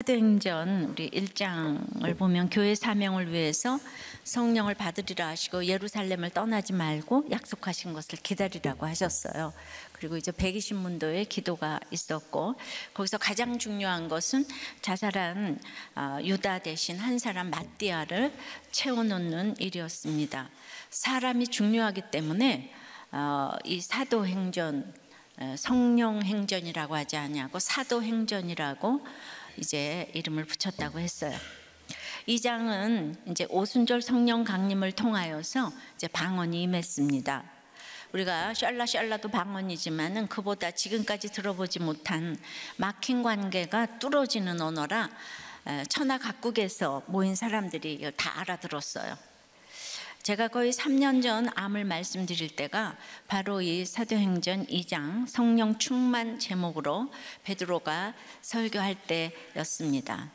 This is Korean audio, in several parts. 사도행전 우리 1장을 보면 교회 사명을 위해서 성령을 받으리라 하시고 예루살렘을 떠나지 말고 약속하신 것을 기다리라고 하셨어요. 그리고 이제 120문도의 기도가 있었고, 거기서 가장 중요한 것은 자살한 유다 대신 한 사람 ματ디아를 채워놓는 일이었습니다. 사람이 중요하기 때문에 이 사도행전, 성령행전이라고 하지 않냐고 사도행전이라고 이제 이름을 붙였다고 했어요. 이 장은 이제 오순절 성령 강림을 통하여서 이제 방언이 임했습니다. 우리가 샬라샬라도 방언이지만은 그보다 지금까지 들어보지 못한 막힌 관계가 뚫어지는 언어라 천하 각국에서 모인 사람들이 다 알아들었어요. 제가 거의 3년 전 암을 말씀드릴 때가 바로 이 사도행전 2장 성령 충만 제목으로 베드로가 설교할 때였습니다.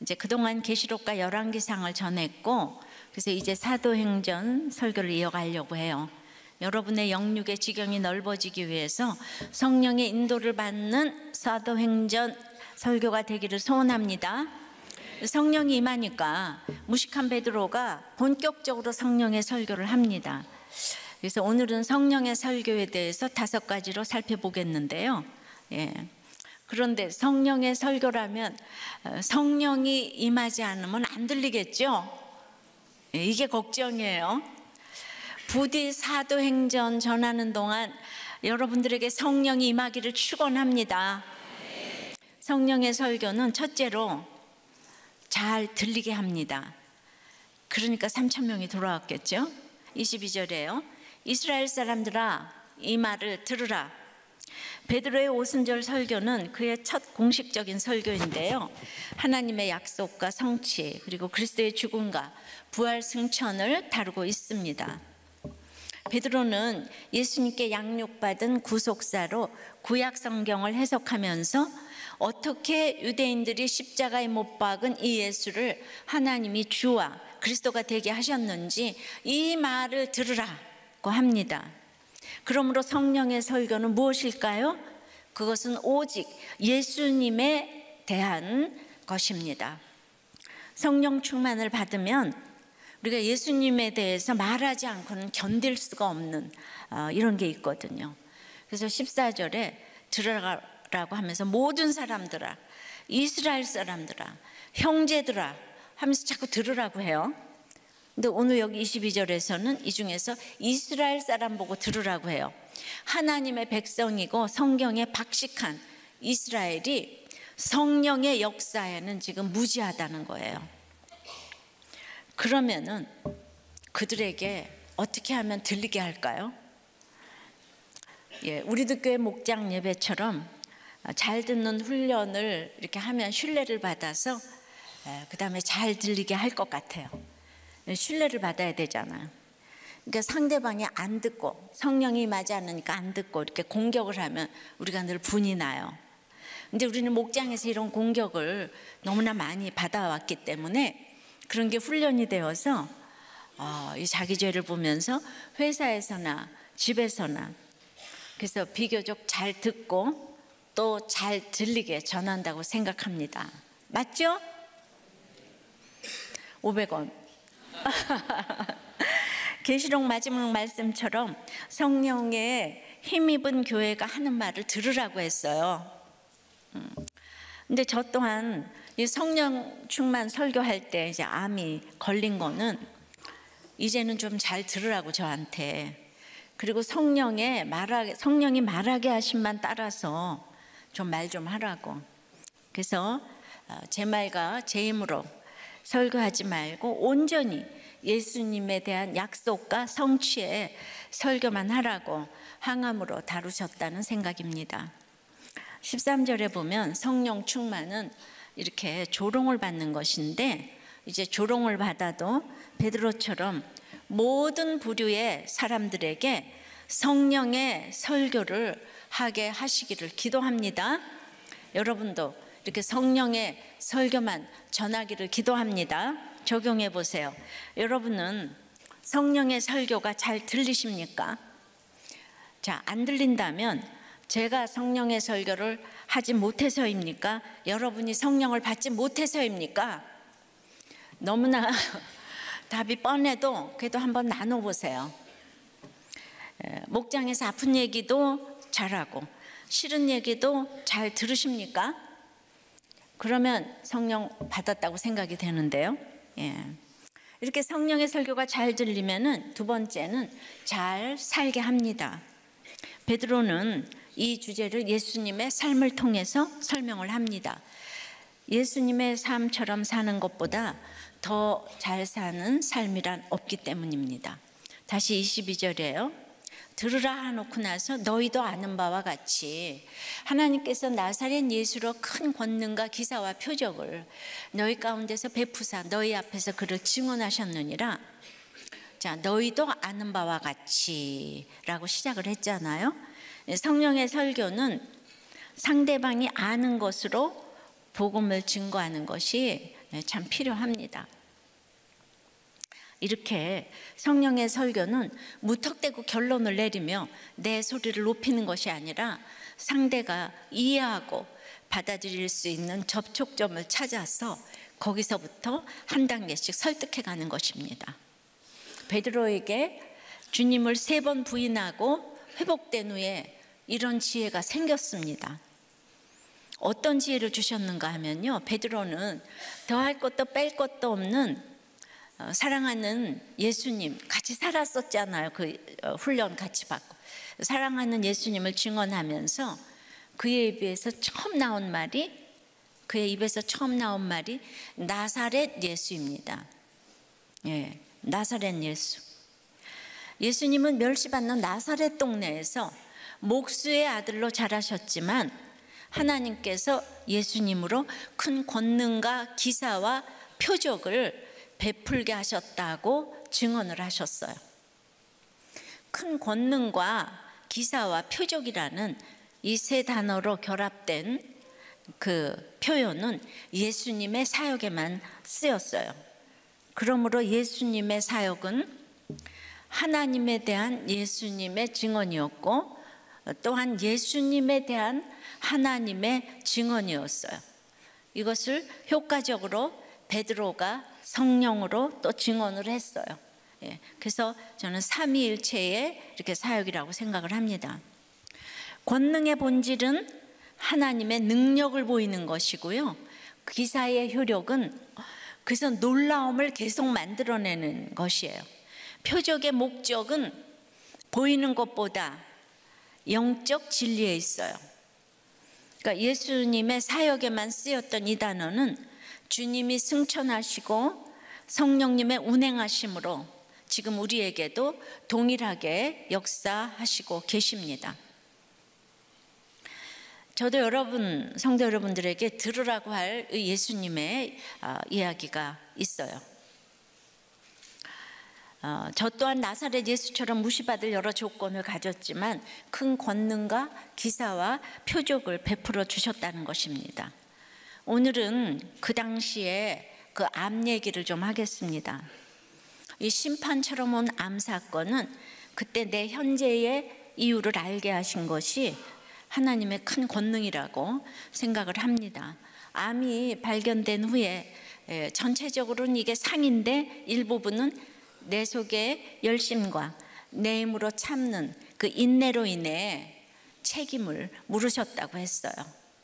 이제 그동안 계시록과 열왕기상을 전했고, 그래서 이제 사도행전 설교를 이어가려고 해요. 여러분의 영육의 지경이 넓어지기 위해서 성령의 인도를 받는 사도행전 설교가 되기를 소원합니다. 성령이 임하니까 무식한 베드로가 본격적으로 성령의 설교를 합니다. 그래서 오늘은 성령의 설교에 대해서 5가지로 살펴보겠는데요. 그런데 성령의 설교라면 성령이 임하지 않으면 안 들리겠죠? 이게 걱정이에요. 부디 사도행전 전하는 동안 여러분들에게 성령이 임하기를 축원합니다. 성령의 설교는 첫째로 잘 들리게 합니다. 그러니까 3,000명이 돌아왔겠죠. 22절에요 이스라엘 사람들아 이 말을 들으라. 베드로의 오순절 설교는 그의 첫 공식적인 설교인데요, 하나님의 약속과 성취, 그리고 그리스도의 죽음과 부활 승천을 다루고 있습니다. 베드로는 예수님께 양육받은 구속사로 구약 성경을 해석하면서 어떻게 유대인들이 십자가에 못 박은 이 예수를 하나님이 주와 그리스도가 되게 하셨는지 이 말을 들으라고 합니다. 그러므로 성령의 설교는 무엇일까요? 그것은 오직 예수님에 대한 것입니다. 성령 충만을 받으면 우리가 예수님에 대해서 말하지 않고는 견딜 수가 없는 이런 게 있거든요. 그래서 14절에 들으라고 하면서 모든 사람들아, 이스라엘 사람들아, 형제들아 하면서 자꾸 들으라고 해요. 근데 오늘 여기 22절에서는 이 중에서 이스라엘 사람 보고 들으라고 해요. 하나님의 백성이고 성경에 박식한 이스라엘이 성령의 역사에는 지금 무지하다는 거예요. 그러면은 그들에게 어떻게 하면 들리게 할까요? 우리들교회 목장 예배처럼 잘 듣는 훈련을 이렇게 하면 신뢰를 받아서 그 다음에 잘 들리게 할 것 같아요. 신뢰를 받아야 되잖아요. 그러니까 상대방이 안 듣고 성령이 맞지 않으니까 안 듣고 이렇게 공격을 하면 우리가 늘 분이 나요. 근데 우리는 목장에서 이런 공격을 너무나 많이 받아왔기 때문에 그런 게 훈련이 되어서 이 자기 죄를 보면서 회사에서나 집에서나, 그래서 비교적 잘 듣고 또 잘 들리게 전한다고 생각합니다. 맞죠? 500원. 계시록 마지막 말씀처럼 성령에 힘입은 교회가 하는 말을 들으라고 했어요. 근데 저 또한 이 성령 충만 설교할 때 이제 암이 걸린 거는 이제는 좀 잘 들으라고 저한테, 그리고 성령이 말하게 하심만 따라서 좀 말 좀 하라고. 그래서 제 말과 제 힘으로 설교하지 말고 온전히 예수님에 대한 약속과 성취에 설교만 하라고 항암으로 다루셨다는 생각입니다. 13절에 보면 성령 충만은 이렇게 조롱을 받는 것인데, 이제 조롱을 받아도 베드로처럼 모든 부류의 사람들에게 성령의 설교를 하게 하시기를 기도합니다. 여러분도 이렇게 성령의 설교만 전하기를 기도합니다. 적용해 보세요. 여러분은 성령의 설교가 잘 들리십니까? 자, 안 들린다면 제가 성령의 설교를 하지 못해서입니까? 여러분이 성령을 받지 못해서입니까? 너무나 답이 뻔해도 그래도 한번 나눠보세요. 목장에서 아픈 얘기도 잘하고 싫은 얘기도 잘 들으십니까? 그러면 성령 받았다고 생각이 되는데요. 예. 이렇게 성령의 설교가 잘 들리면은 두 번째는 잘 살게 합니다. 베드로는 이 주제를 예수님의 삶을 통해서 설명을 합니다. 예수님의 삶처럼 사는 것보다 더 잘 사는 삶이란 없기 때문입니다. 다시 22절이에요. 들으라 하놓고 나서 너희도 아는 바와 같이 하나님께서 나사렛 예수로 큰 권능과 기사와 표적을 너희 가운데서 베푸사 너희 앞에서 그를 증언하셨느니라. 자, 너희도 아는 바와 같이 라고 시작을 했잖아요. 성령의 설교는 상대방이 아는 것으로 복음을 증거하는 것이 참 필요합니다. 이렇게 성령의 설교는 무턱대고 결론을 내리며 내 소리를 높이는 것이 아니라 상대가 이해하고 받아들일 수 있는 접촉점을 찾아서 거기서부터 한 단계씩 설득해가는 것입니다. 베드로에게 주님을 3번 부인하고 회복된 후에 이런 지혜가 생겼습니다. 어떤 지혜를 주셨는가 하면요, 베드로는 더할 것도 뺄 것도 없는 사랑하는 예수님, 같이 살았었잖아요. 그 훈련 같이 받고 사랑하는 예수님을 증언하면서 그의 입에서 처음 나온 말이 나사렛 예수입니다. 예, 나사렛 예수. 예수님은 멸시받는 나사렛 동네에서 목수의 아들로 자라셨지만 하나님께서 예수님으로 큰 권능과 기사와 표적을 베풀게 하셨다고 증언을 하셨어요. 큰 권능과 기사와 표적이라는 이 세 단어로 결합된 그 표현은 예수님의 사역에만 쓰였어요. 그러므로 예수님의 사역은 하나님에 대한 예수님의 증언이었고 또한 예수님에 대한 하나님의 증언이었어요. 이것을 효과적으로 베드로가 성령으로 또 증언을 했어요. 예, 그래서 저는 삼위일체의 이렇게 사역이라고 생각을 합니다. 권능의 본질은 하나님의 능력을 보이는 것이고요, 기사의 효력은 그래서 놀라움을 계속 만들어내는 것이에요. 표적의 목적은 보이는 것보다 영적 진리에 있어요. 그러니까 예수님의 사역에만 쓰였던 이 단어는 주님이 승천하시고 성령님의 운행하심으로 지금 우리에게도 동일하게 역사하시고 계십니다. 저도 여러분, 성도 여러분들에게 들으라고 할 예수님의 이야기가 있어요. 저 또한 나사렛 예수처럼 무시받을 여러 조건을 가졌지만 큰 권능과 기사와 표적을 베풀어 주셨다는 것입니다. 오늘은 그 당시에 그 암 얘기를 좀 하겠습니다. 이 심판처럼 온 암 사건은 그때 내 현재의 이유를 알게 하신 것이 하나님의 큰 권능이라고 생각을 합니다. 암이 발견된 후에 전체적으로는 이게 상인데 일부분은 내 속의 열심과 내 힘으로 참는 그 인내로 인해 책임을 물으셨다고 했어요.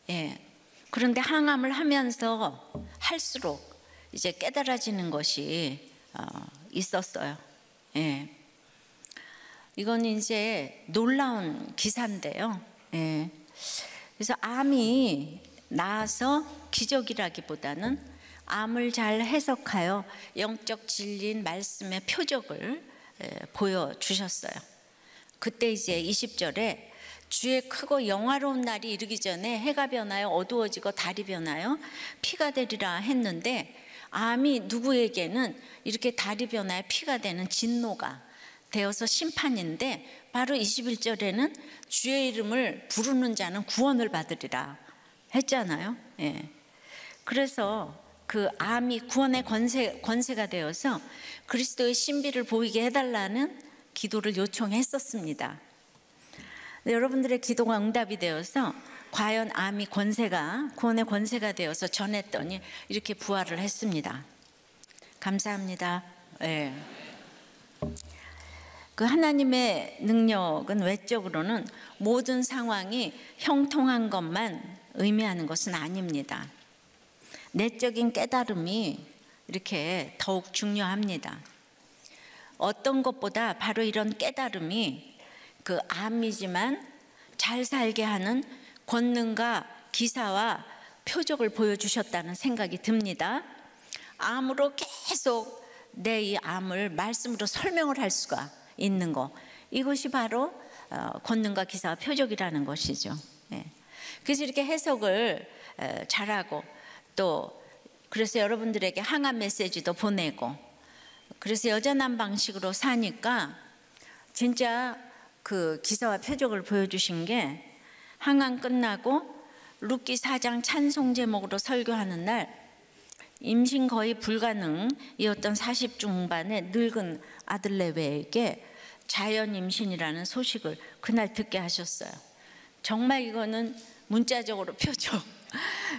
예. 그런데 항암을 하면서 할수록 이제 깨달아지는 것이 있었어요. 예. 이건 이제 놀라운 기사인데요. 예. 그래서 암이 나아서 기적이라기보다는 암을 잘 해석하여 영적 진리인 말씀의 표적을 보여주셨어요. 그때 이제 20절에 주의 크고 영화로운 날이 이르기 전에 해가 변하여 어두워지고 달이 변하여 피가 되리라 했는데, 암이 누구에게는 이렇게 달이 변하여 피가 되는 진노가 되어서 심판인데, 바로 21절에는 주의 이름을 부르는 자는 구원을 받으리라 했잖아요. 예. 그래서 그 암이 구원의 권세가 되어서 그리스도의 신비를 보이게 해달라는 기도를 요청했었습니다. 여러분들의 기도가 응답이 되어서 과연 암이 권세가, 구원의 권세가 되어서 전했더니 이렇게 부활을 했습니다. 감사합니다. 네. 그 하나님의 능력은 외적으로는 모든 상황이 형통한 것만 의미하는 것은 아닙니다. 내적인 깨달음이 이렇게 더욱 중요합니다. 어떤 것보다 바로 이런 깨달음이 그 암이지만 잘 살게 하는 권능과 기사와 표적을 보여주셨다는 생각이 듭니다. 암으로 계속 내 이 암을 말씀으로 설명을 할 수가 있는 거, 이것이 바로 권능과 기사와 표적이라는 것이죠. 그래서 이렇게 해석을 잘하고, 또 그래서 여러분들에게 항암 메시지도 보내고, 그래서 여전한 방식으로 사니까 진짜 그 기사와 표적을 보여주신 게, 항암 끝나고 룻기 4장 찬송 제목으로 설교하는 날 임신 거의 불가능이었던 40 중반의 늙은 아들 레위에게 자연 임신이라는 소식을 그날 듣게 하셨어요. 정말 이거는 문자적으로 표적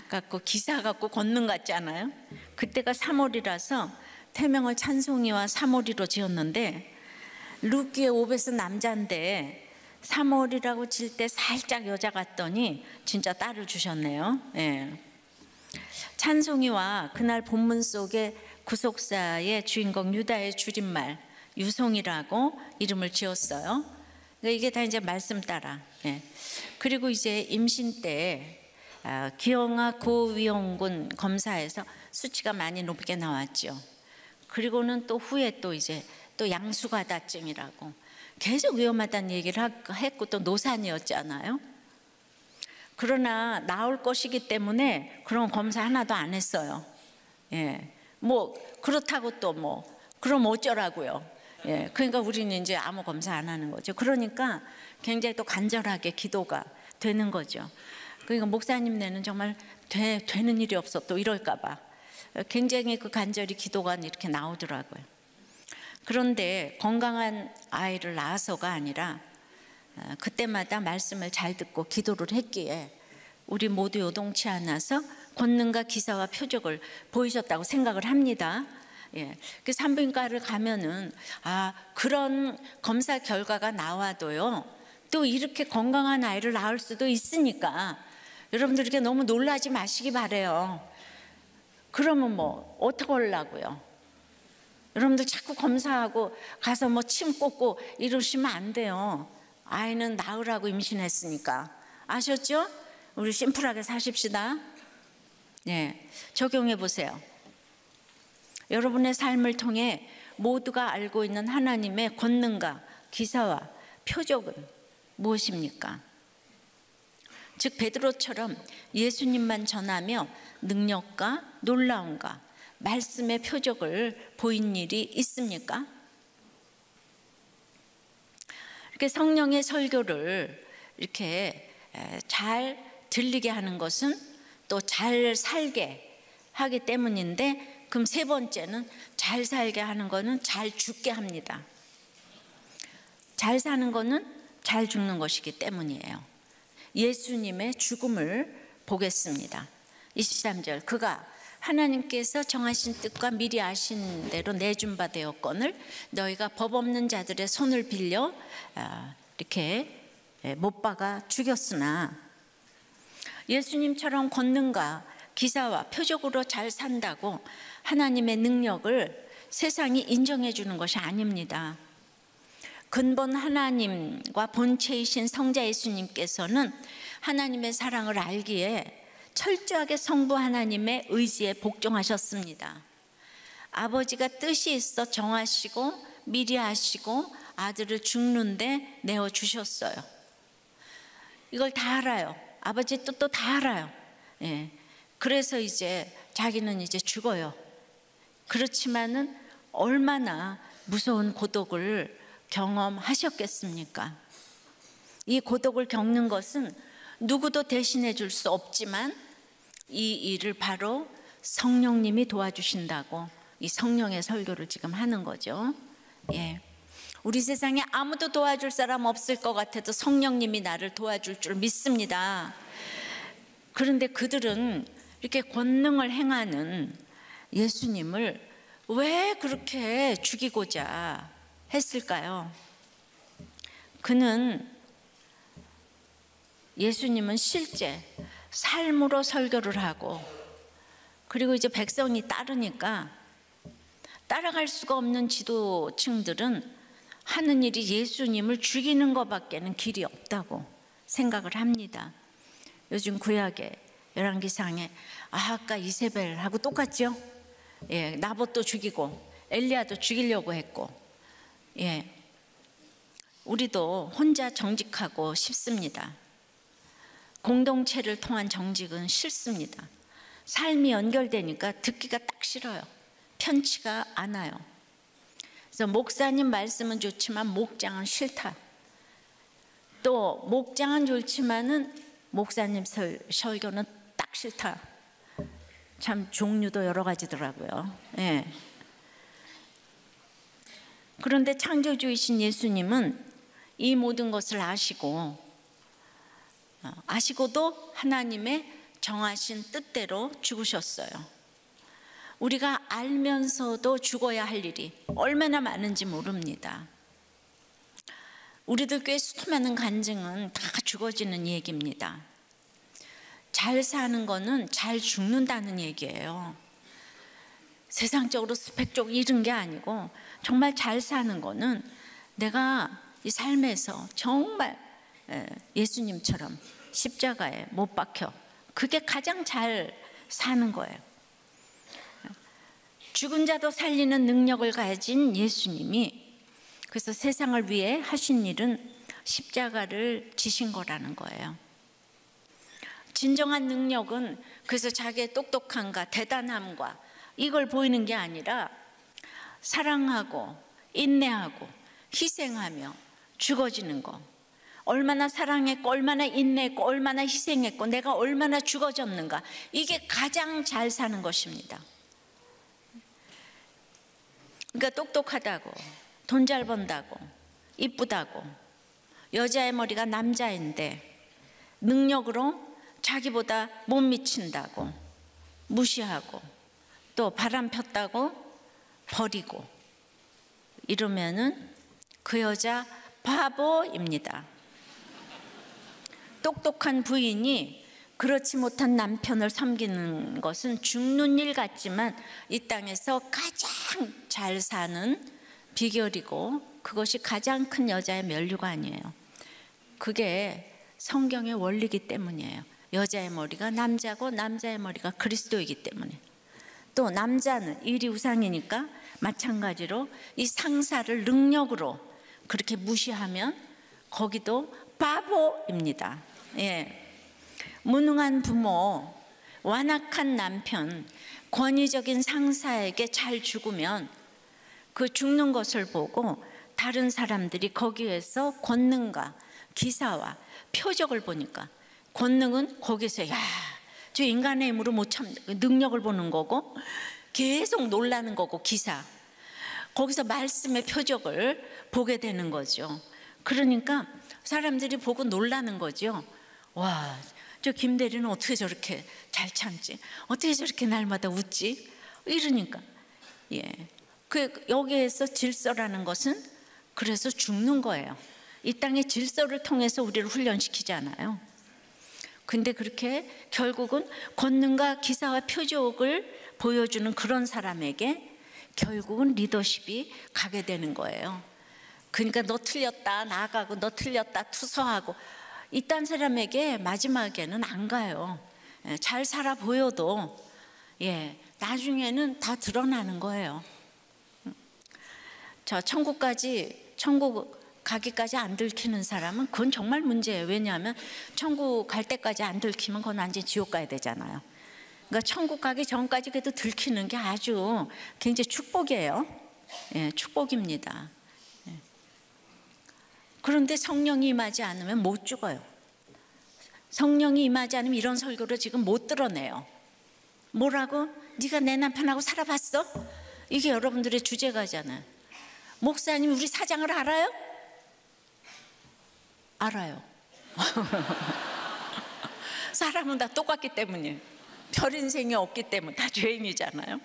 갖고 기사 갖고 권능 같지 않아요? 그때가 3월이라서 태명을 찬송이와 3월이로 지었는데, 룻기의 5배수 남자인데 3월이라고 질 때 살짝 여자 같더니 진짜 딸을 주셨네요. 예. 찬송이와 그날 본문 속의 구속사의 주인공 유다의 줄임말 유송이라고 이름을 지었어요. 이게 다 이제 말씀 따라. 예. 그리고 이제 임신 때 기형아 고위험군 검사에서 수치가 많이 높게 나왔죠. 그리고는 또 후에 또 이제 또 양수과다증이라고 계속 위험하다는 얘기를 했고, 또 노산이었잖아요. 그러나 나올 것이기 때문에 그런 검사 하나도 안 했어요. 예. 뭐 그렇다고 또 뭐 그럼 어쩌라고요. 예. 그러니까 우리는 이제 아무 검사 안 하는 거죠. 그러니까 굉장히 또 간절하게 기도가 되는 거죠. 그러니까 목사님네는 정말 되는 일이 없어 또 이럴까 봐 굉장히 그 간절히 기도가 이렇게 나오더라고요. 그런데 건강한 아이를 낳아서가 아니라 그때마다 말씀을 잘 듣고 기도를 했기에 우리 모두 요동치 않아서 권능과 기사와 표적을 보이셨다고 생각을 합니다. 예. 그 산부인과를 가면은 그런 검사 결과가 나와도요, 또 이렇게 건강한 아이를 낳을 수도 있으니까 여러분들 이렇게 너무 놀라지 마시기 바래요. 그러면 뭐 어떻게 하려고요? 여러분들 자꾸 검사하고 가서 뭐 침 꽂고 이러시면 안 돼요. 아이는 낳으라고 임신했으니까. 아셨죠? 우리 심플하게 사십시다. 예, 적용해 보세요. 여러분의 삶을 통해 모두가 알고 있는 하나님의 권능과 기사와 표적은 무엇입니까? 즉 베드로처럼 예수님만 전하며 능력과 놀라움과 말씀의 표적을 보인 일이 있습니까? 이렇게 성령의 설교를 이렇게 잘 들리게 하는 것은 또 잘 살게 하기 때문인데, 그럼 세 번째는 잘 살게 하는 거는 잘 죽게 합니다. 잘 사는 거는 잘 죽는 것이기 때문이에요. 예수님의 죽음을 보겠습니다. 23절, 그가 하나님께서 정하신 뜻과 미리 아신 대로 내준 바 되었거늘 너희가 법 없는 자들의 손을 빌려 이렇게 못 박아 죽였으나, 예수님처럼 권능과 기사와 표적으로 잘 산다고 하나님의 능력을 세상이 인정해 주는 것이 아닙니다. 근본 하나님과 본체이신 성자 예수님께서는 하나님의 사랑을 알기에 철저하게 성부 하나님의 의지에 복종하셨습니다. 아버지가 뜻이 있어 정하시고 미리 아시고 아들을 죽는데 내어주셨어요. 이걸 다 알아요. 아버지 뜻도 다 알아요. 예. 그래서 이제 자기는 이제 죽어요. 그렇지만은 얼마나 무서운 고독을 경험하셨겠습니까? 이 고독을 겪는 것은 누구도 대신해 줄 수 없지만, 이 일을 바로 성령님이 도와주신다고 이 성령의 설교를 지금 하는 거죠. 예. 우리 세상에 아무도 도와줄 사람 없을 것 같아도 성령님이 나를 도와줄 줄 믿습니다. 그런데 그들은 이렇게 권능을 행하는 예수님을 왜 그렇게 죽이고자 했을까요? 그는 예수님은 실제 삶으로 설교를 하고 그리고 이제 백성이 따르니까 따라갈 수가 없는 지도층들은 하는 일이 예수님을 죽이는 것밖에는 길이 없다고 생각을 합니다. 요즘 구약의 열왕기상에 아까 이세벨하고 똑같죠? 예, 나봇도 죽이고 엘리야도 죽이려고 했고, 예, 우리도 혼자 정직하고 싶습니다. 공동체를 통한 정직은 싫습니다. 삶이 연결되니까 듣기가 딱 싫어요. 편치가 않아요. 그래서 목사님 말씀은 좋지만 목장은 싫다. 또 목장은 좋지만은 목사님 설교는 딱 싫다. 참 종류도 여러 가지더라고요. 예. 그런데 창조주이신 예수님은 이 모든 것을 아시고도 하나님의 정하신 뜻대로 죽으셨어요. 우리가 알면서도 죽어야 할 일이 얼마나 많은지 모릅니다. 우리들교회 수많은 간증은 다 죽어지는 얘기입니다. 잘 사는 거는 잘 죽는다는 얘기예요. 세상적으로 스펙적으로 이런 게 아니고 정말 잘 사는 거는 내가 이 삶에서 정말 예수님처럼 십자가에 못 박혀, 그게 가장 잘 사는 거예요. 죽은 자도 살리는 능력을 가진 예수님이 그래서 세상을 위해 하신 일은 십자가를 지신 거라는 거예요. 진정한 능력은 그래서 자기의 똑똑함과 대단함과 이걸 보이는 게 아니라 사랑하고 인내하고 희생하며 죽어지는 거, 얼마나 사랑했고 얼마나 인내했고 얼마나 희생했고 내가 얼마나 죽어졌는가, 이게 가장 잘 사는 것입니다. 그러니까 똑똑하다고, 돈 잘 번다고, 이쁘다고, 여자의 머리가 남자인데 능력으로 자기보다 못 미친다고 무시하고 또 바람 폈다고 버리고 이러면은 그 여자 바보입니다. 똑똑한 부인이 그렇지 못한 남편을 섬기는 것은 죽는 일 같지만 이 땅에서 가장 잘 사는 비결이고 그것이 가장 큰 여자의 면류가 아니에요. 그게 성경의 원리이기 때문이에요. 여자의 머리가 남자고 남자의 머리가 그리스도이기 때문에, 또 남자는 일이 우상이니까 마찬가지로 이 상사를 능력으로 그렇게 무시하면 거기도 바보입니다. 예. 무능한 부모, 완악한 남편, 권위적인 상사에게 잘 죽으면 그 죽는 것을 보고 다른 사람들이 거기에서 권능과 기사와 표적을 보니까, 권능은 거기서 야, 저 인간의 힘으로 못 참는 능력을 보는 거고 계속 놀라는 거고, 기사 거기서 말씀의 표적을 보게 되는 거죠. 그러니까 사람들이 보고 놀라는 거죠. 와, 저 김대리는 어떻게 저렇게 잘 참지? 어떻게 저렇게 날마다 웃지? 이러니까, 예, 그 여기에서 질서라는 것은 그래서 죽는 거예요. 이 땅의 질서를 통해서 우리를 훈련시키잖아요. 근데 그렇게 결국은 권능과 기사와 표적을 보여주는 그런 사람에게 결국은 리더십이 가게 되는 거예요. 그러니까 너 틀렸다 나가고 너 틀렸다 투서하고, 이딴 사람에게 마지막에는 안 가요. 잘 살아 보여도, 예, 나중에는 다 드러나는 거예요. 저 천국 가기까지 안 들키는 사람은 그건 정말 문제예요. 왜냐하면 천국 갈 때까지 안 들키면 그건 완전 지옥 가야 되잖아요. 그러니까 천국 가기 전까지 그래도 들키는 게 아주 굉장히 축복이에요. 예, 축복입니다. 그런데 성령이 임하지 않으면 못 죽어요. 성령이 임하지 않으면 이런 설교를 지금 못 드러내요. 뭐라고? 네가 내 남편하고 살아봤어? 이게 여러분들의 주제가잖아요. 목사님 우리 사장을 알아요? 알아요. 사람은 다 똑같기 때문이에요. 별 인생이 없기 때문에 다 죄인이잖아요.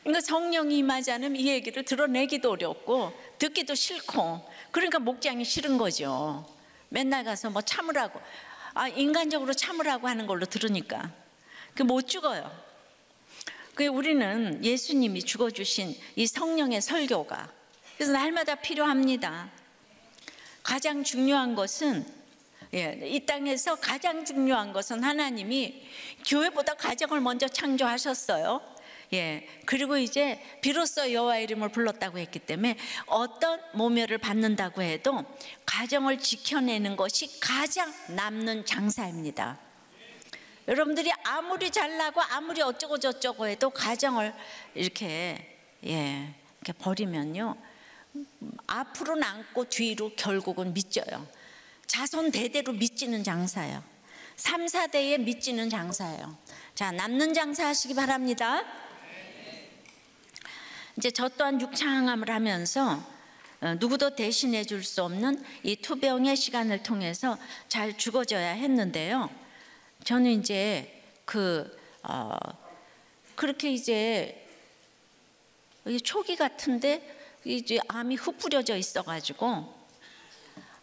그러니까 성령이 임하지 않으면 이 얘기를 드러내기도 어렵고 듣기도 싫고, 그러니까 목장이 싫은 거죠. 맨날 가서 뭐 참으라고, 인간적으로 참으라고 하는 걸로 들으니까 그 못 죽어요. 그 우리는 예수님이 죽어주신 이 성령의 설교가 그래서 날마다 필요합니다. 가장 중요한 것은, 이 땅에서 가장 중요한 것은 하나님이 교회보다 가정을 먼저 창조하셨어요. 그리고 이제 비로소 여호와 이름을 불렀다고 했기 때문에 어떤 모멸을 받는다고 해도 가정을 지켜내는 것이 가장 남는 장사입니다. 여러분들이 아무리 잘나고 아무리 어쩌고 저쩌고 해도 가정을 이렇게 이렇게 버리면요, 앞으로는 안고 뒤로 결국은 밑져요. 자손 대대로 밑지는 장사예요. 3, 4대에 밑지는 장사예요. 자, 남는 장사 하시기 바랍니다. 이제 저 또한 육창함을 하면서 누구도 대신해 줄 수 없는 이 투병의 시간을 통해서 잘 죽어져야 했는데요. 저는 이제 그렇게 이제 초기 같은데 이제 암이 흩뿌려져 있어가지고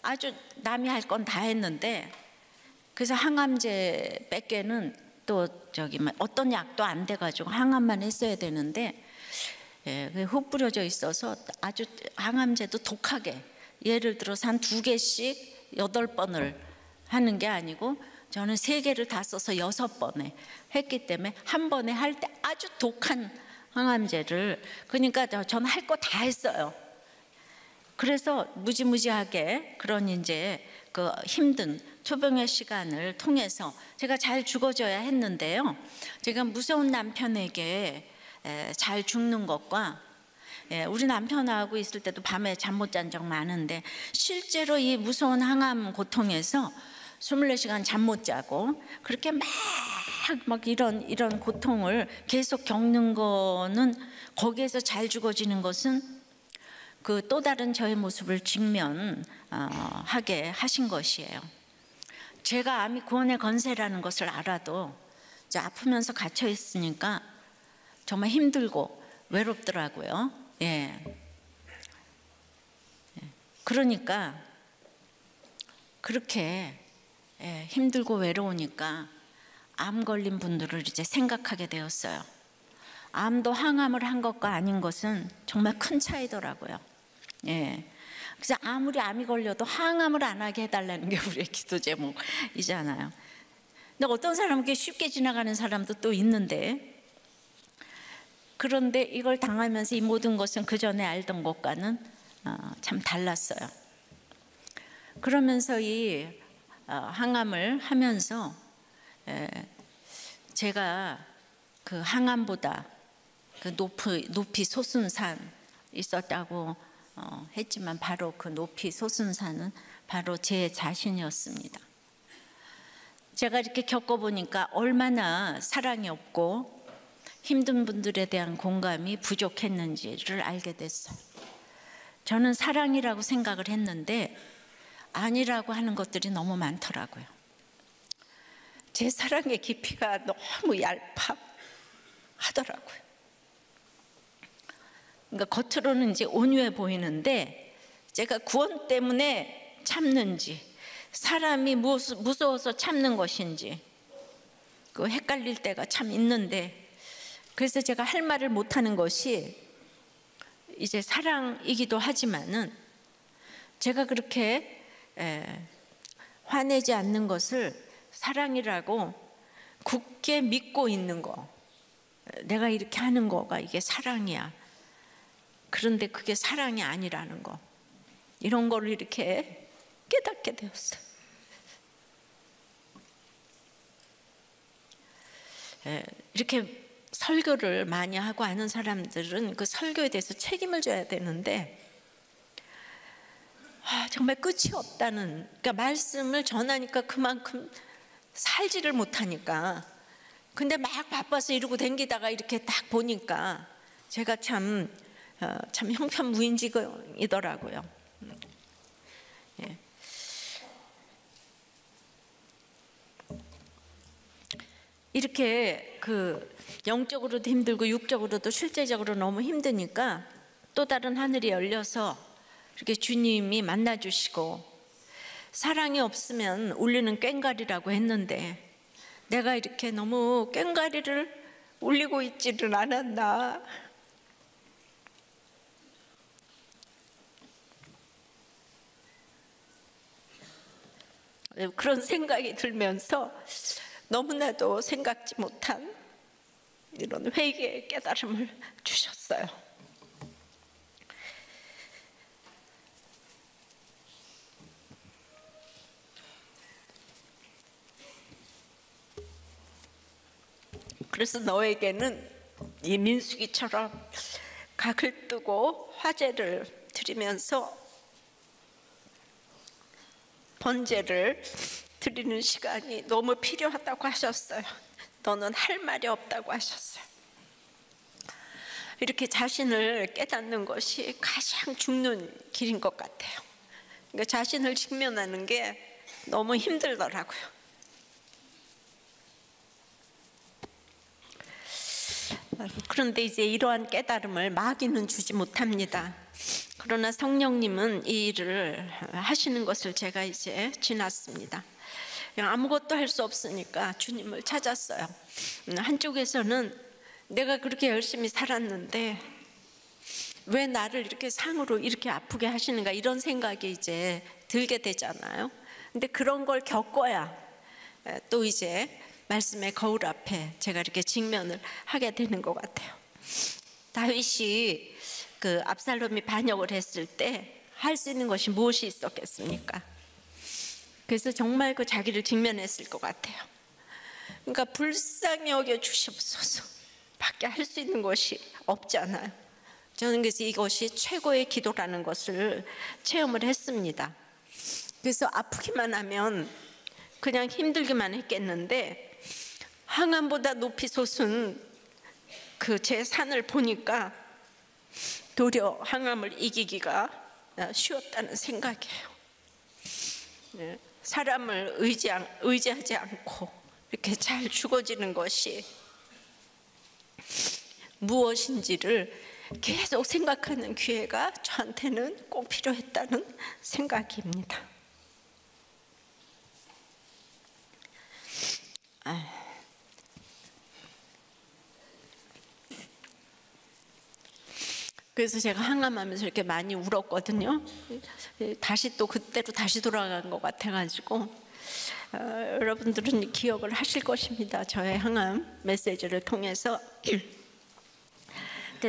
아주 남이 할 건 다 했는데, 그래서 항암제 뺏게는 또 저기 어떤 약도 안 돼가지고 항암만 했어야 되는데, 흩뿌려져 있어서 아주 항암제도 독하게, 예를 들어서 한 2개씩 8번을 하는 게 아니고 저는 3개를 다 써서 6번에 했기 때문에 한 번에 할 때 아주 독한 항암제를, 그러니까 저는 할 거 다 했어요. 그래서 무지무지하게 그런 이제 그 힘든 초병의 시간을 통해서 제가 잘 죽어져야 했는데요. 제가 무서운 남편에게 잘 죽는 것과, 우리 남편하고 있을 때도 밤에 잠 못 잔 적 많은데, 실제로 이 무서운 항암 고통에서 24시간 잠 못 자고 그렇게 막 이런 고통을 계속 겪는 거는, 거기에서 잘 죽어지는 것은 그 또 다른 저의 모습을 직면하게 하신 것이에요. 제가 암이 구원의 건세라는 것을 알아도 이제 아프면서 갇혀 있으니까 정말 힘들고 외롭더라고요. 그러니까 그렇게 힘들고 외로우니까 암 걸린 분들을 이제 생각하게 되었어요. 암도 항암을 한 것과 아닌 것은 정말 큰 차이더라고요. 그래서 아무리 암이 걸려도 항암을 안 하게 해달라는 게 우리의 기도 제목이잖아요. 근데 어떤 사람은 그게 쉽게 지나가는 사람도 또 있는데, 그런데 이걸 당하면서 이 모든 것은 그 전에 알던 것과는 참 달랐어요. 그러면서 이 항암을 하면서 제가 그 항암보다 그 높이 소순산 있었다고 했지만, 바로 그 높이 소순산은 바로 제 자신이었습니다. 제가 이렇게 겪어보니까 얼마나 사랑이 없고 힘든 분들에 대한 공감이 부족했는지를 알게 됐어요. 저는 사랑이라고 생각을 했는데 아니라고 하는 것들이 너무 많더라고요. 제 사랑의 깊이가 너무 얄팍하더라고요. 그러니까 겉으로는 이제 온유해 보이는데, 제가 구원 때문에 참는지 사람이 무서워서 참는 것인지 그 헷갈릴 때가 참 있는데, 그래서 제가 할 말을 못하는 것이 이제 사랑이기도 하지만은, 제가 그렇게 화내지 않는 것을 사랑이라고 굳게 믿고 있는 거, 내가 이렇게 하는 거가 이게 사랑이야, 그런데 그게 사랑이 아니라는 거, 이런 거를 이렇게 깨닫게 되었어요. 이렇게 설교를 많이 하고 아는 사람들은 그 설교에 대해서 책임을 져야 되는데, 정말 끝이 없다는, 그러니까 말씀을 전하니까 그만큼 살지를 못하니까, 근데 막 바빠서 이러고 댕기다가 이렇게 딱 보니까 제가 참 참 형편무인지경이더라고요. 예. 이렇게 그 영적으로도 힘들고 육적으로도 실제적으로 너무 힘드니까 또 다른 하늘이 열려서 이렇게 주님이 만나주시고, 사랑이 없으면 울리는 꽹과리라고 했는데 내가 이렇게 너무 꽹과리를 울리고 있지를 않았나. 그런 생각이 들면서 너무나도 생각지 못한 이런 회개의 깨달음을 주셨어요. 그래서 너에게는 이 민수기처럼 각을 뜨고 화제를 드리면서 번제를 드리는 시간이 너무 필요하다고 하셨어요. 너는 할 말이 없다고 하셨어요. 이렇게 자신을 깨닫는 것이 가장 죽는 길인 것 같아요. 그러니까 자신을 직면하는 게 너무 힘들더라고요. 그런데 이제 이러한 깨달음을 마귀는 주지 못합니다. 그러나 성령님은 이 일을 하시는 것을 제가 이제 지났습니다. 아무것도 할 수 없으니까 주님을 찾았어요. 한쪽에서는 내가 그렇게 열심히 살았는데 왜 나를 이렇게 상으로 이렇게 아프게 하시는가, 이런 생각이 이제 들게 되잖아요. 근데 그런 걸 겪어야 또 이제 말씀의 거울 앞에 제가 이렇게 직면을 하게 되는 것 같아요. 다윗이 그 압살롬이 반역을 했을 때 할 수 있는 것이 무엇이 있었겠습니까? 그래서 정말 그 자기를 직면했을 것 같아요. 그러니까 불쌍히 여겨 주시옵소서 밖에 할 수 있는 것이 없잖아요. 저는 그래서 이것이 최고의 기도라는 것을 체험을 했습니다. 그래서 아프기만 하면 그냥 힘들기만 했겠는데 항암보다 높이 솟은 그 제 산을 보니까 도리어 항암을 이기기가 쉬웠다는 생각이에요. 사람을 의지하지 않고 이렇게 잘 죽어지는 것이 무엇인지를 계속 생각하는 기회가 저한테는 꼭 필요했다는 생각입니다. 그래서 제가 항암하면서 이렇게 많이 울었거든요. 다시 또 그때로 다시 돌아간 것 같아가지고 여러분들은 기억을 하실 것입니다. 저의 항암 메시지를 통해서. 근데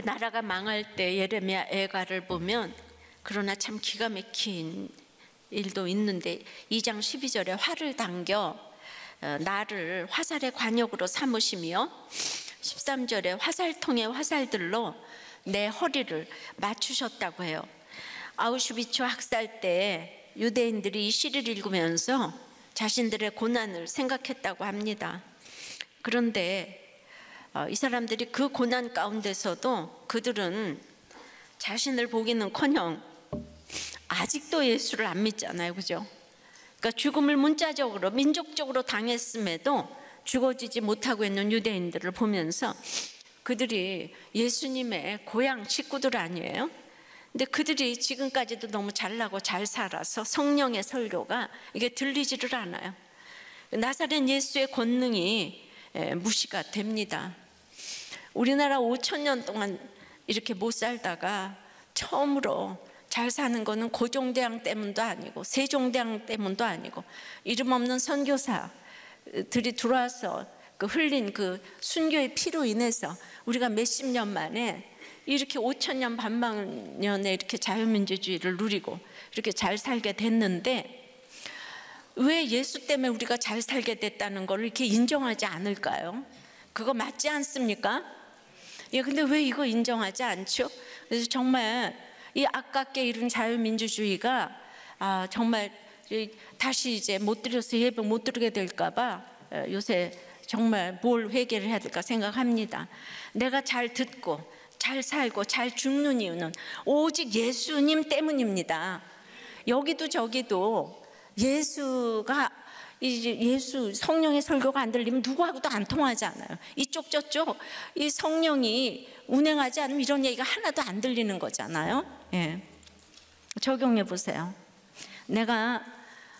나라가 망할 때 예레미야 애가를 보면 그러나 참 기가 막힌 일도 있는데 2장 12절에 활을 당겨 나를 화살의 관역으로 삼으시며 13절에 화살통에 화살들로 내 허리를 맞추셨다고 해요. 아우슈비츠 학살 때 유대인들이 이 시를 읽으면서 자신들의 고난을 생각했다고 합니다. 그런데 이 사람들이 그 고난 가운데서도 그들은 자신을 보기는커녕 아직도 예수를 안 믿잖아요, 그죠? 그러니까 죽음을 문자적으로 민족적으로 당했음에도 죽어지지 못하고 있는 유대인들을 보면서 그들이 예수님의 고향 식구들 아니에요? 근데 그들이 지금까지도 너무 잘나고 잘 살아서 성령의 설교가 이게 들리지를 않아요. 나사렛 예수의 권능이 무시가 됩니다. 우리나라 5,000년 동안 이렇게 못 살다가 처음으로 잘 사는 거는 고종대왕 때문도 아니고 세종대왕 때문도 아니고 이름 없는 선교사들이 들어와서 그 흘린 그 순교의 피로 인해서 우리가 몇십 년 만에 이렇게 5,000년 반만 년에 이렇게 자유민주주의를 누리고 이렇게 잘 살게 됐는데 왜 예수 때문에 우리가 잘 살게 됐다는 걸 이렇게 인정하지 않을까요? 그거 맞지 않습니까? 예, 근데 왜 이거 인정하지 않죠? 그래서 정말 이 아깝게 이룬 자유민주주의가 정말 다시 이제 못 드려서 예배 못 드리게 될까봐 요새 정말 뭘 회개를 해야 될까 생각합니다. 내가 잘 듣고 잘 살고 잘 죽는 이유는 오직 예수님 때문입니다. 여기도 저기도 예수가 이제 예수 성령의 설교가 안 들리면 누구하고도 안 통하잖아요. 이쪽 저쪽 이 성령이 운행하지 않으면 이런 얘기가 하나도 안 들리는 거잖아요. 예. 적용해 보세요. 내가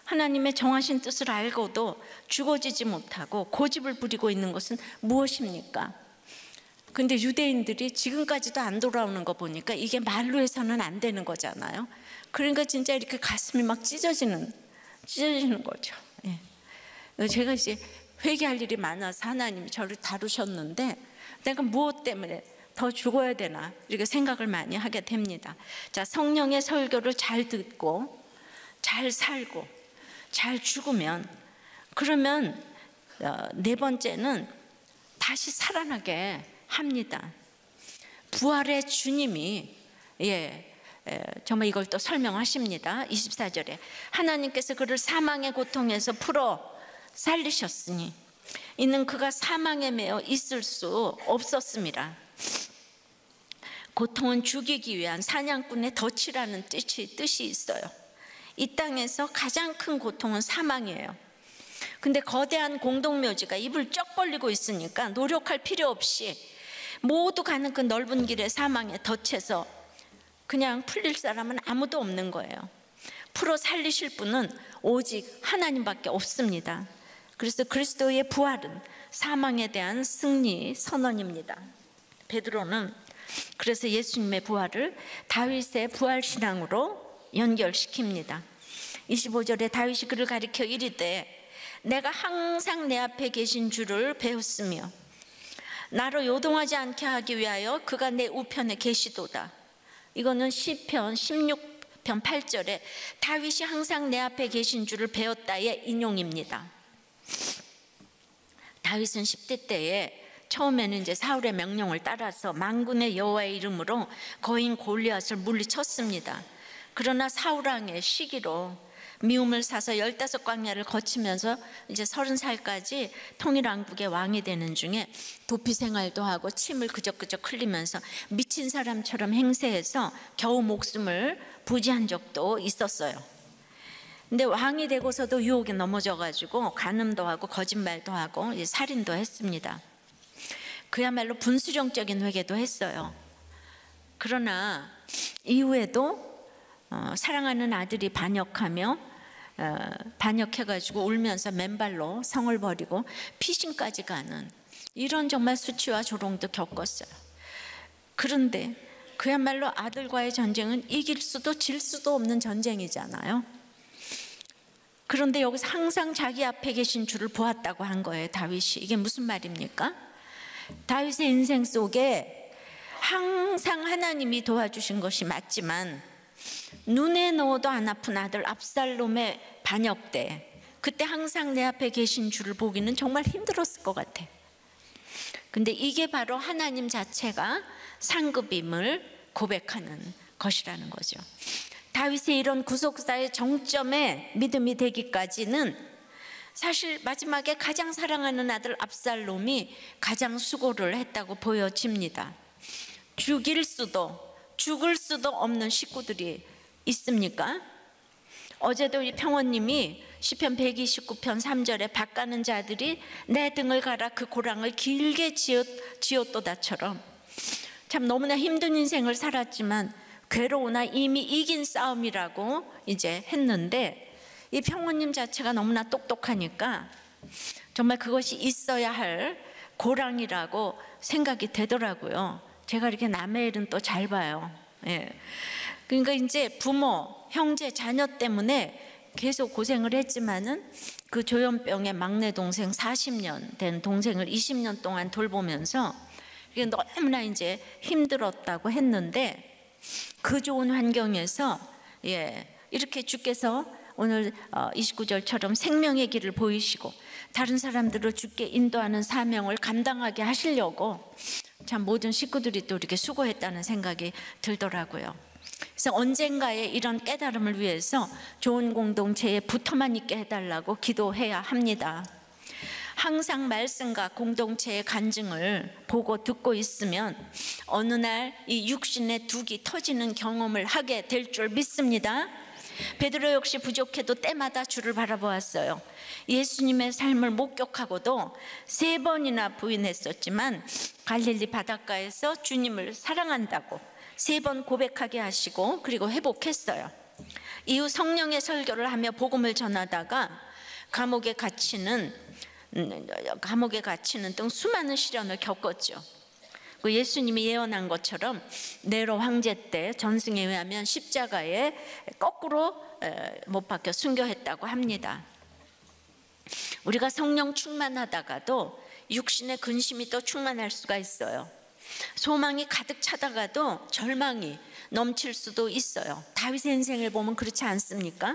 하나님의 정하신 뜻을 알고도 죽어지지 못하고 고집을 부리고 있는 것은 무엇입니까? 근데 유대인들이 지금까지도 안 돌아오는 거 보니까 이게 말로 해서는 안 되는 거잖아요. 그러니까 진짜 이렇게 가슴이 막 찢어지는 거죠. 예. 제가 이제 회개할 일이 많아서 하나님이 저를 다루셨는데 내가 무엇 때문에 더 죽어야 되나 이렇게 생각을 많이 하게 됩니다. 자, 성령의 설교를 잘 듣고 잘 살고 잘 죽으면 그러면 네 번째는 다시 살아나게 합니다. 부활의 주님이 정말 이걸 또 설명하십니다. 24절에 하나님께서 그를 사망의 고통에서 풀어 살리셨으니 이는 그가 사망에 매어 있을 수 없었습니다. 고통은 죽이기 위한 사냥꾼의 덫이라는 뜻이 있어요. 이 땅에서 가장 큰 고통은 사망이에요. 근데 거대한 공동묘지가 입을 쩍 벌리고 있으니까 노력할 필요 없이 모두 가는 그 넓은 길의 사망의 덫에서 그냥 풀릴 사람은 아무도 없는 거예요. 풀어 살리실 분은 오직 하나님밖에 없습니다. 그래서 그리스도의 부활은 사망에 대한 승리 선언입니다. 베드로는 그래서 예수님의 부활을 다윗의 부활 신앙으로 연결시킵니다. 25절에 다윗이 그를 가리켜 이르되 내가 항상 내 앞에 계신 주를 배웠으며 나로 요동하지 않게 하기 위하여 그가 내 우편에 계시도다. 이거는 시편 16편 8절에 다윗이 항상 내 앞에 계신 줄을 배웠다의 인용입니다. 다윗은 10대 때에 처음에는 이제 사울의 명령을 따라서 만군의 여호와의 이름으로 거인 골리앗을 물리쳤습니다. 그러나 사울왕의 시기로 미움을 사서 15광야를 거치면서 이제 30살까지 통일왕국의 왕이 되는 중에 도피 생활도 하고 침을 그적그적 흘리면서 미친 사람처럼 행세해서 겨우 목숨을 부지한 적도 있었어요. 근데 왕이 되고서도 유혹에 넘어져가지고 간음도 하고 거짓말도 하고 살인도 했습니다. 그야말로 분수령적인 회개도 했어요. 그러나 이후에도 사랑하는 아들이 반역해가지고 울면서 맨발로 성을 버리고 피신까지 가는 이런 정말 수치와 조롱도 겪었어요. 그런데 그야말로 아들과의 전쟁은 이길 수도 질 수도 없는 전쟁이잖아요. 그런데 여기서 항상 자기 앞에 계신 주를 보았다고 한 거예요, 다윗이. 이게 무슨 말입니까? 다윗의 인생 속에 항상 하나님이 도와주신 것이 맞지만 눈에 넣어도 안 아픈 아들 압살롬의 반역 때 그때 항상 내 앞에 계신 주를 보기는 정말 힘들었을 것 같아. 근데 이게 바로 하나님 자체가 상급임을 고백하는 것이라는 거죠. 다윗의 이런 구속사의 정점에 믿음이 되기까지는 사실 마지막에 가장 사랑하는 아들 압살롬이 가장 수고를 했다고 보여집니다. 죽을 수도 없는 식구들이 있습니까? 어제도 우리 평원님이 시편 129편 3절에 밭 가는 자들이 내 등을 갈아 그 고랑을 길게 지었도다처럼 참 너무나 힘든 인생을 살았지만 괴로우나 이미 이긴 싸움이라고 이제 했는데 이 평원님 자체가 너무나 똑똑하니까 정말 그것이 있어야 할 고랑이라고 생각이 되더라고요. 제가 이렇게 남의 일은 또 잘 봐요. 예. 그러니까 이제 부모, 형제, 자녀 때문에 계속 고생을 했지만은 그 조현병의 막내 동생 40년 된 동생을 20년 동안 돌보면서 이게 너무나 이제 힘들었다고 했는데 그 좋은 환경에서 이렇게 주께서 오늘 29절처럼 생명의 길을 보이시고 다른 사람들을 주께 인도하는 사명을 감당하게 하시려고 참 모든 식구들이 또 이렇게 수고했다는 생각이 들더라고요. 그래서 언젠가에 이런 깨달음을 위해서 좋은 공동체에 붙어만 있게 해달라고 기도해야 합니다. 항상 말씀과 공동체의 간증을 보고 듣고 있으면 어느 날 이 육신의 독이 터지는 경험을 하게 될 줄 믿습니다. 베드로 역시 부족해도 때마다 주를 바라보았어요. 예수님의 삶을 목격하고도 3번이나 부인했었지만 갈릴리 바닷가에서 주님을 사랑한다고 3번 고백하게 하시고 그리고 회복했어요. 이후 성령의 설교를 하며 복음을 전하다가 감옥에 갇히는 등 수많은 시련을 겪었죠. 예수님이 예언한 것처럼 네로 황제 때 전승에 의하면 십자가에 거꾸로 못 박혀 순교했다고 합니다. 우리가 성령 충만하다가도 육신의 근심이 또 충만할 수가 있어요. 소망이 가득 차다가도 절망이 넘칠 수도 있어요. 다윗의 인생을 보면 그렇지 않습니까?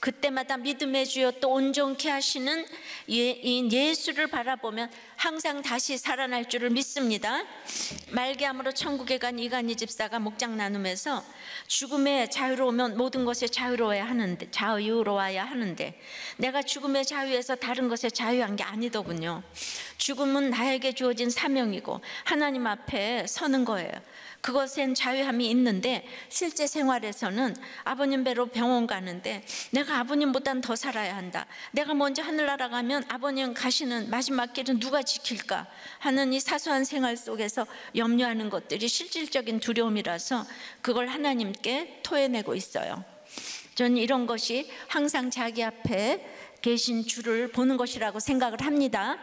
그때마다 믿음의 주여 또 온전케 하시는 예수를 바라보면 항상 다시 살아날 줄을 믿습니다. 말기암으로 천국에 간 이간희 집사가 목장 나눔에서 죽음에 자유로우면 모든 것에 자유로워야 하는데 내가 죽음의 자유에서 다른 것에 자유한 게 아니더군요. 죽음은 나에게 주어진 사명이고 하나님 앞에 서는 거예요. 그것엔 자유함이 있는데 실제 생활에서는 아버님 배로 병원 가는데 내가 아버님보단 더 살아야 한다. 내가 먼저 하늘나라 가면 아버님 가시는 마지막 길은 누가 지킬까 하는 이 사소한 생활 속에서 염려하는 것들이 실질적인 두려움이라서 그걸 하나님께 토해내고 있어요. 저는 이런 것이 항상 자기 앞에 계신 주를 보는 것이라고 생각을 합니다.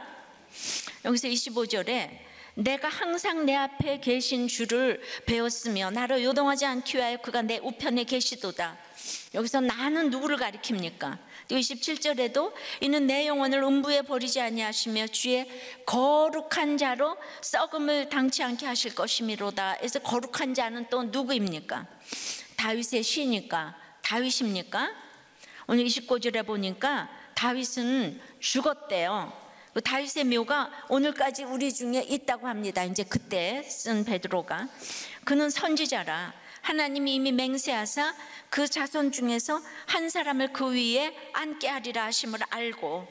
여기서 25절에 내가 항상 내 앞에 계신 주를 배웠으며 나로 요동하지 않기 위하여 그가 내 우편에 계시도다. 여기서 나는 누구를 가리킵니까? 27절에도 이는 내 영혼을 음부에 버리지 아니하시며 주의 거룩한 자로 썩음을 당치 않게 하실 것이미로다. 그래서 거룩한 자는 또 누구입니까? 다윗의 시니까 다윗입니까? 오늘 29절에 보니까 다윗은 죽었대요. 다윗의 묘가 오늘까지 우리 중에 있다고 합니다. 이제 그때 쓴 베드로가 그는 선지자라 하나님이 이미 맹세하사 그 자손 중에서 한 사람을 그 위에 앉게 하리라 하심을 알고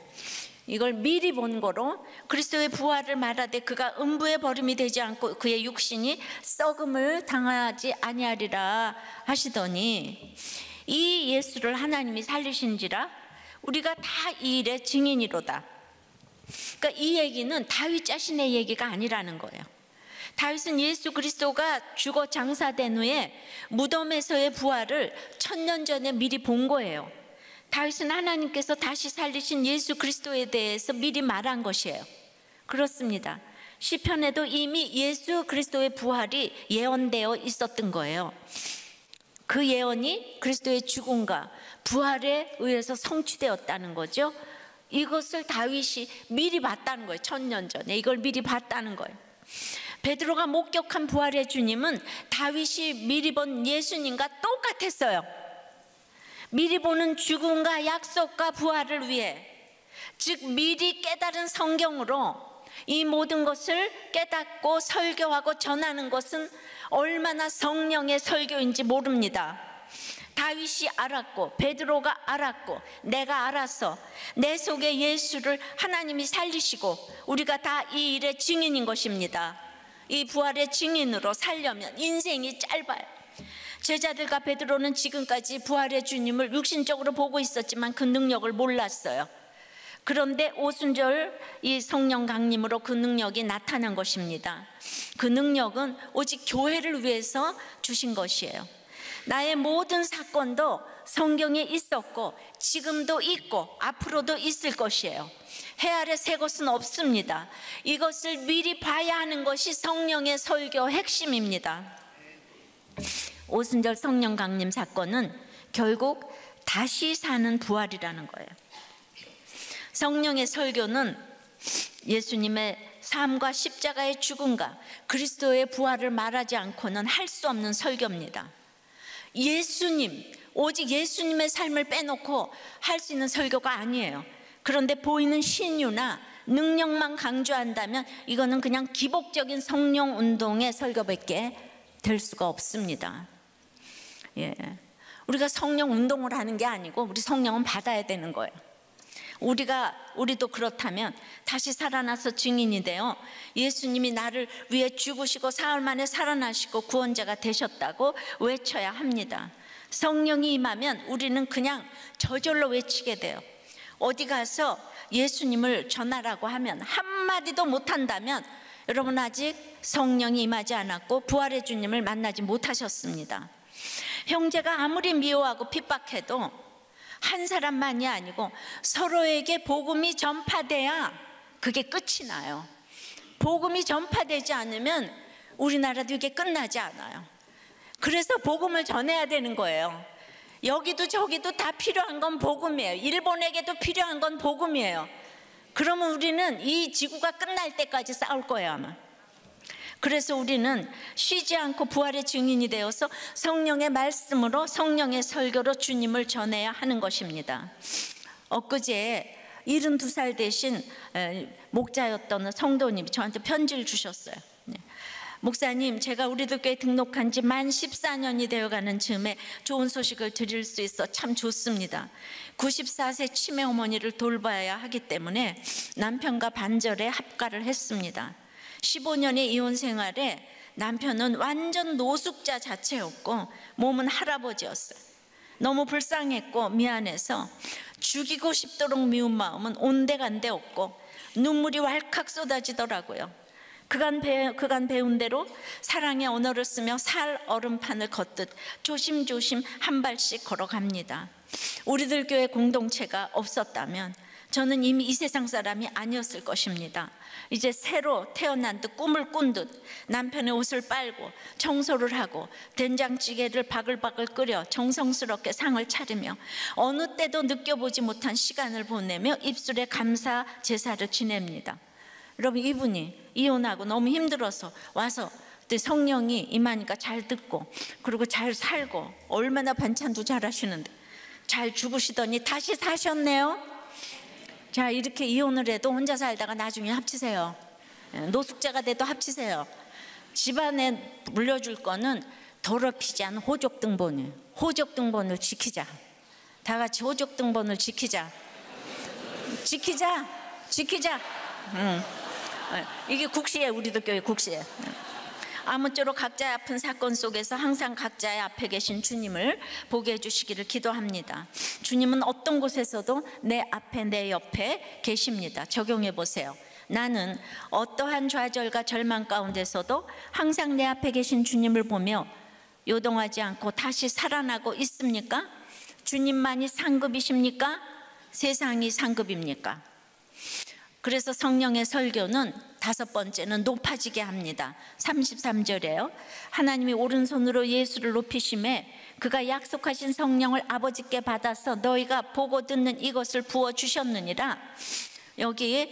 이걸 미리 본 거로 그리스도의 부활을 말하되 그가 음부의 버림이 되지 않고 그의 육신이 썩음을 당하지 아니하리라 하시더니 이 예수를 하나님이 살리신지라 우리가 다 이 일의 증인이로다. 그러니까 이 얘기는 다윗 자신의 얘기가 아니라는 거예요. 다윗은 예수 그리스도가 죽어 장사된 후에 무덤에서의 부활을 1000년 전에 미리 본 거예요. 다윗은 하나님께서 다시 살리신 예수 그리스도에 대해서 미리 말한 것이에요. 그렇습니다. 시편에도 이미 예수 그리스도의 부활이 예언되어 있었던 거예요. 그 예언이 그리스도의 죽음과 부활에 의해서 성취되었다는 거죠. 이것을 다윗이 미리 봤다는 거예요. 1000년 전에 이걸 미리 봤다는 거예요. 베드로가 목격한 부활의 주님은 다윗이 미리 본 예수님과 똑같았어요. 미리 보는 죽음과 약속과 부활을 위해 즉 미리 깨달은 성경으로 이 모든 것을 깨닫고 설교하고 전하는 것은 얼마나 성령의 설교인지 모릅니다. 다윗이 알았고 베드로가 알았고 내가 알아서 내 속에 예수를 하나님이 살리시고 우리가 다 이 일의 증인인 것입니다. 이 부활의 증인으로 살려면 인생이 짧아요. 제자들과 베드로는 지금까지 부활의 주님을 육신적으로 보고 있었지만 그 능력을 몰랐어요. 그런데 오순절 이 성령 강림으로 그 능력이 나타난 것입니다. 그 능력은 오직 교회를 위해서 주신 것이에요. 나의 모든 사건도 성경에 있었고 지금도 있고 앞으로도 있을 것이에요. 해 아래 새 것은 없습니다. 이것을 미리 봐야 하는 것이 성령의 설교 핵심입니다. 오순절 성령 강림 사건은 결국 다시 사는 부활이라는 거예요. 성령의 설교는 예수님의 삶과 십자가의 죽음과 그리스도의 부활을 말하지 않고는 할 수 없는 설교입니다. 예수님, 오직 예수님의 삶을 빼놓고 할 수 있는 설교가 아니에요. 그런데 보이는 신유나 능력만 강조한다면 이거는 그냥 기복적인 성령 운동의 설교밖에 될 수가 없습니다. 예, 우리가 성령 운동을 하는 게 아니고 우리 성령은 받아야 되는 거예요. 우리도 그렇다면 다시 살아나서 증인이 되어 예수님이 나를 위해 죽으시고 사흘 만에 살아나시고 구원자가 되셨다고 외쳐야 합니다. 성령이 임하면 우리는 그냥 저절로 외치게 돼요. 어디 가서 예수님을 전하라고 하면 한마디도 못한다면 여러분 아직 성령이 임하지 않았고 부활의 주님을 만나지 못하셨습니다. 형제가 아무리 미워하고 핍박해도 한 사람만이 아니고 서로에게 복음이 전파돼야 그게 끝이 나요. 복음이 전파되지 않으면 우리나라도 이게 끝나지 않아요. 그래서 복음을 전해야 되는 거예요. 여기도 저기도 다 필요한 건 복음이에요. 일본에게도 필요한 건 복음이에요. 그러면 우리는 이 지구가 끝날 때까지 싸울 거예요 아마. 그래서 우리는 쉬지 않고 부활의 증인이 되어서 성령의 말씀으로 성령의 설교로 주님을 전해야 하는 것입니다. 엊그제 72살 되신 목자였던 성도님이 저한테 편지를 주셨어요. 목사님, 제가 우리들교회 등록한 지 만 14년이 되어가는 즈음에 좋은 소식을 드릴 수 있어 참 좋습니다. 94세 치매 어머니를 돌봐야 하기 때문에 남편과 반절에 합가를 했습니다. 15년의 이혼 생활에 남편은 완전 노숙자 자체였고 몸은 할아버지였어요. 너무 불쌍했고 미안해서 죽이고 싶도록 미운 마음은 온데간데 없고 눈물이 왈칵 쏟아지더라고요. 그간 배운 대로 사랑의 언어를 쓰며 살 얼음판을 걷듯 조심조심 한 발씩 걸어갑니다. 우리들 교회 공동체가 없었다면 저는 이미 이 세상 사람이 아니었을 것입니다. 이제 새로 태어난 듯 꿈을 꾼 듯 남편의 옷을 빨고 청소를 하고 된장찌개를 바글바글 끓여 정성스럽게 상을 차리며 어느 때도 느껴보지 못한 시간을 보내며 입술에 감사 제사를 지냅니다. 여러분, 이분이 이혼하고 너무 힘들어서 와서 성령이 임하니까 잘 듣고 그리고 잘 살고 얼마나 반찬도 잘 하시는데 잘 죽으시더니 다시 사셨네요. 자, 이렇게 이혼을 해도 혼자 살다가 나중에 합치세요. 노숙자가 돼도 합치세요. 집안에 물려줄 거는 더럽히지 않은 호적등본을 지키자. 다 같이 호적등본을 지키자. 지키자. 이게 국시예요. 우리들 교회 국시예요. 아무쪼록 각자의 아픈 사건 속에서 항상 각자의 앞에 계신 주님을 보게 해주시기를 기도합니다. 주님은 어떤 곳에서도 내 앞에 내 옆에 계십니다. 적용해 보세요. 나는 어떠한 좌절과 절망 가운데서도 항상 내 앞에 계신 주님을 보며 요동하지 않고 다시 살아나고 있습니까? 주님만이 상급이십니까? 세상이 상급입니까? 그래서 성령의 설교는 5번째는 높아지게 합니다. 33절에요. 하나님이 오른손으로 예수를 높이심에 그가 약속하신 성령을 아버지께 받아서 너희가 보고 듣는 이것을 부어주셨느니라. 여기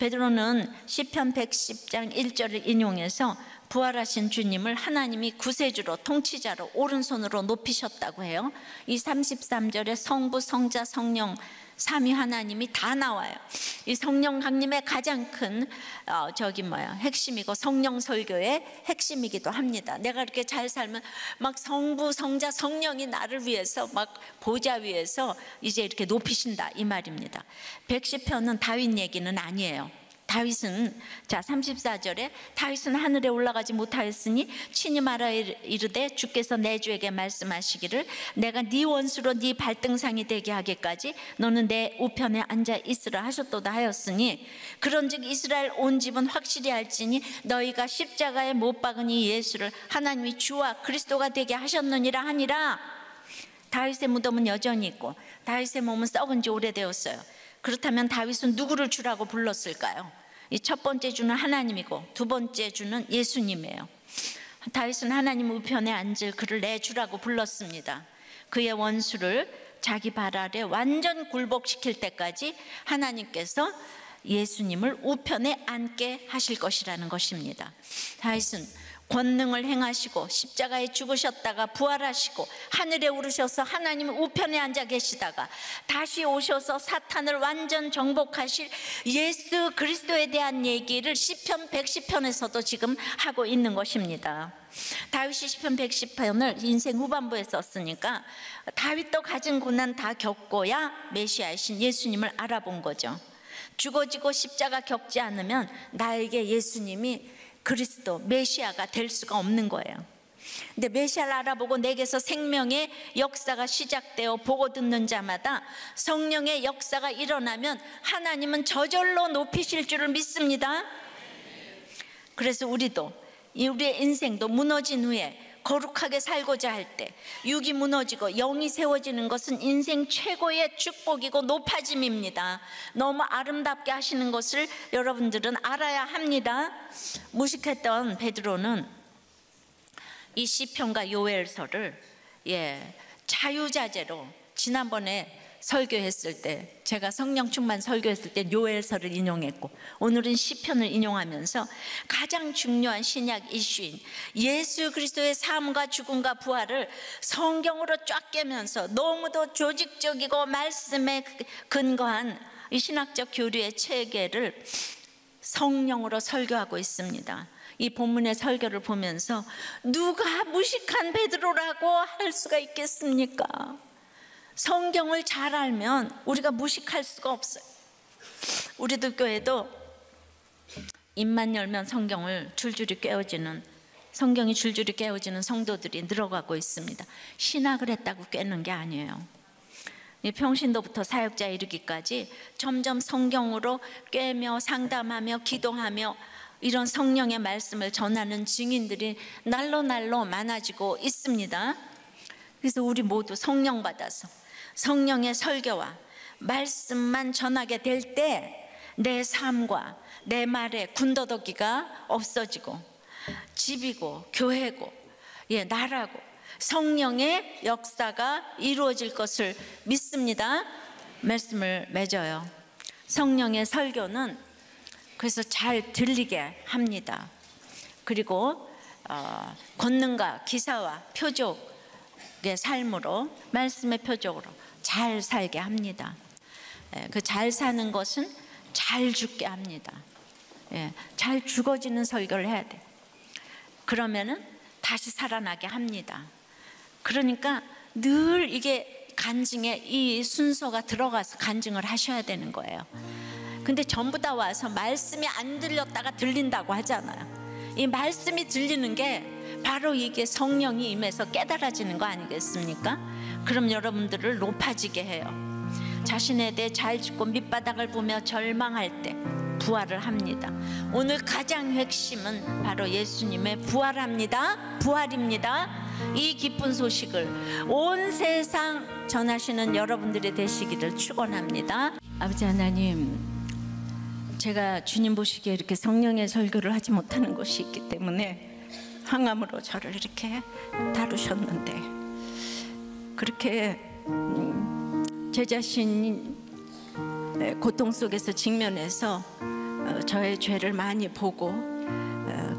베드로는 시편 110장 1절을 인용해서 부활하신 주님을 하나님이 구세주로 통치자로 오른손으로 높이셨다고 해요. 이 33절에 성부, 성자, 성령 삼위 하나님이 다 나와요. 이 성령 강림의 가장 큰 핵심이고 성령 설교의 핵심이기도 합니다. 내가 이렇게 잘 살면 막 성부, 성자, 성령이 나를 위해서 막 보좌 위에서 이제 이렇게 높이신다 이 말입니다. 110편은 다윗 얘기는 아니에요. 다윗은 34절에 다윗은 하늘에 올라가지 못하였으니 친히 말하 이르되 주께서 내 주에게 말씀하시기를 내가 네 원수로 네 발등상이 되게 하기까지 너는 내 우편에 앉아 있으라 하셨도다 하였으니 그런즉 이스라엘 온 집은 확실히 알지니 너희가 십자가에 못 박은 이 예수를 하나님이 주와 그리스도가 되게 하셨느니라 하니라. 다윗의 무덤은 여전히 있고 다윗의 몸은 썩은 지 오래되었어요. 그렇다면 다윗은 누구를 주라고 불렀을까요? 이 첫 번째 주는 하나님이고 두 번째 주는 예수님이에요. 다윗은 하나님 우편에 앉을 그를 내 주라고 불렀습니다. 그의 원수를 자기 발 아래 완전 굴복시킬 때까지 하나님께서 예수님을 우편에 앉게 하실 것이라는 것입니다. 다윗은 권능을 행하시고 십자가에 죽으셨다가 부활하시고 하늘에 오르셔서 하나님 우편에 앉아 계시다가 다시 오셔서 사탄을 완전 정복하실 예수 그리스도에 대한 얘기를 시편 110편에서도 지금 하고 있는 것입니다. 다윗이 시편 110편을 인생 후반부에 썼으니까 다윗도 가진 고난 다 겪어야 메시아이신 예수님을 알아본 거죠. 죽어지고 십자가 겪지 않으면 나에게 예수님이 그리스도 메시아가 될 수가 없는 거예요. 근데 메시아를 알아보고 내게서 생명의 역사가 시작되어 보고 듣는 자마다 성령의 역사가 일어나면 하나님은 저절로 높이실 줄을 믿습니다. 그래서 우리도 우리의 인생도 무너진 후에 거룩하게 살고자 할 때 육이 무너지고 영이 세워지는 것은 인생 최고의 축복이고 높아짐입니다. 너무 아름답게 하시는 것을 여러분들은 알아야 합니다. 무식했던 베드로는 이 시편과 요엘서를 자유자재로 지난번에 설교했을 때 제가 성령충만 설교했을 때 요엘서를 인용했고 오늘은 시편을 인용하면서 가장 중요한 신약 이슈인 예수 그리스도의 삶과 죽음과 부활을 성경으로 쫙 깨면서 너무도 조직적이고 말씀에 근거한 이 신학적 교류의 체계를 성령으로 설교하고 있습니다. 이 본문의 설교를 보면서 누가 무식한 베드로라고 할 수가 있겠습니까? 성경을 잘 알면 우리가 무식할 수가 없어요. 우리들 교회도 입만 열면 성경을 줄줄이 깨워지는 성경이 줄줄이 깨워지는 성도들이 늘어가고 있습니다. 신학을 했다고 깨는 게 아니에요. 평신도부터 사역자에 이르기까지 점점 성경으로 깨며 상담하며 기도하며 이런 성령의 말씀을 전하는 증인들이 날로 많아지고 있습니다. 그래서 우리 모두 성령 받아서 성령의 설교와 말씀만 전하게 될 때 내 삶과 내 말에 군더더기가 없어지고 집이고 교회고 나라고 성령의 역사가 이루어질 것을 믿습니다. 말씀을 맺어요. 성령의 설교는 그래서 잘 들리게 합니다. 그리고 권능과 기사와 표적의 삶으로 말씀의 표적으로 잘 살게 합니다. 그 잘 사는 것은 잘 죽게 합니다. 잘 죽어지는 설교를 해야 돼. 그러면은 다시 살아나게 합니다. 그러니까 늘 이게 간증에 이 순서가 들어가서 간증을 하셔야 되는 거예요. 근데 전부 다 와서 말씀이 안 들렸다가 들린다고 하잖아요. 이 말씀이 들리는 게 바로 이게 성령이 임해서 깨달아지는 거 아니겠습니까? 그럼 여러분들을 높아지게 해요. 자신에 대해 잘 짓고 밑바닥을 보며 절망할 때 부활을 합니다. 오늘 가장 핵심은 바로 예수님의 부활입니다. 이 기쁜 소식을 온 세상 전하시는 여러분들이 되시기를 축원합니다. 아버지 하나님, 제가 주님 보시기에 이렇게 성령의 설교를 하지 못하는 것이 있기 때문에 항암으로 저를 이렇게 다루셨는데 그렇게 제 자신 고통 속에서 직면해서 저의 죄를 많이 보고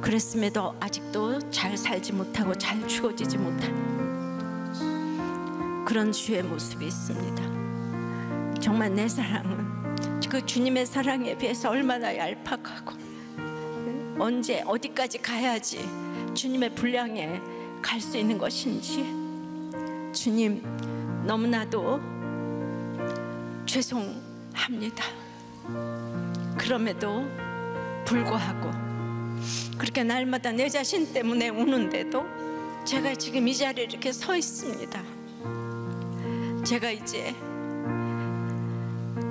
그랬음에도 아직도 잘 살지 못하고 잘 죽어지지 못하는 그런 주의 모습이 있습니다. 정말 내 사랑은 그 주님의 사랑에 비해서 얼마나 얄팍하고 언제 어디까지 가야지 주님의 분량에 갈 수 있는 것인지 주님 너무나도 죄송합니다. 그럼에도 불구하고 그렇게 날마다 내 자신 때문에 우는데도 제가 지금 이 자리에 이렇게 서 있습니다. 제가 이제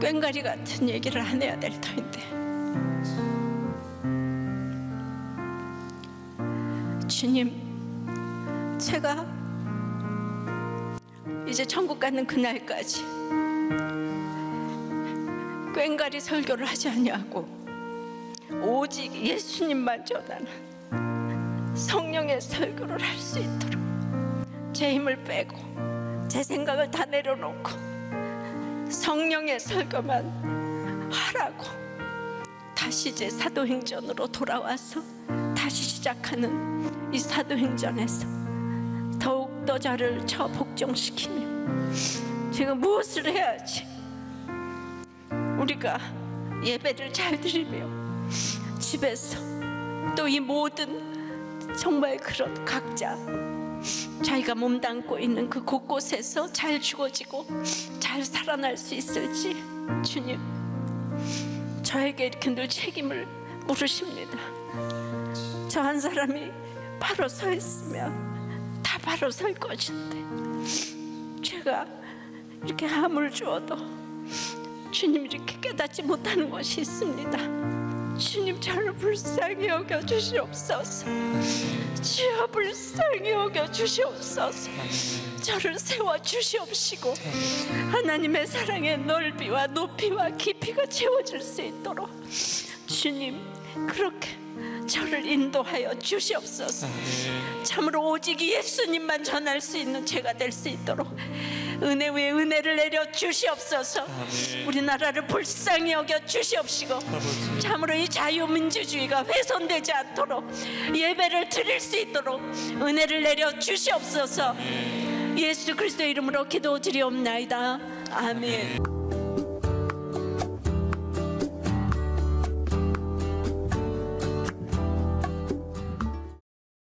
꽹과리 같은 얘기를 안 해야 될 터인데 주님, 제가 이제 천국 가는 그날까지 꽹과리 설교를 하지 아니하고 오직 예수님만 전하는 성령의 설교를 할 수 있도록 제 힘을 빼고 제 생각을 다 내려놓고 성령의 설교만 하라고 다시 이제 사도행전으로 돌아와서 다시 시작하는 이 사도행전에서 더욱더 저를 처복종시키며 제가 무엇을 해야지 우리가 예배를 잘 드리며 집에서 또 이 모든 정말 그런 각자 자기가 몸담고 있는 그 곳곳에서 잘 죽어지고 잘 살아날 수 있을지 주님 저에게 이렇게 늘 책임을 물으십니다. 저 한 사람이 바로 서 있으면 다 바로 설 것인데 제가 이렇게 함을 주어도 주님 이렇게 깨닫지 못하는 것이 있습니다. 주님 저를 불쌍히 여겨주시옵소서. 주여 불쌍히 여겨주시옵소서. 저를 세워주시옵시고 하나님의 사랑의 넓이와 높이와 깊이가 채워질 수 있도록 주님 그렇게 저를 인도하여 주시옵소서. 참으로 오직 예수님만 전할 수 있는 제가 될 수 있도록 은혜 위에 은혜를 내려 주시옵소서. 우리나라를 불쌍히 여겨 주시옵시고 참으로 이 자유민주주의가 훼손되지 않도록 예배를 드릴 수 있도록 은혜를 내려 주시옵소서. 예수 그리스도의 이름으로 기도드리옵나이다. 아멘.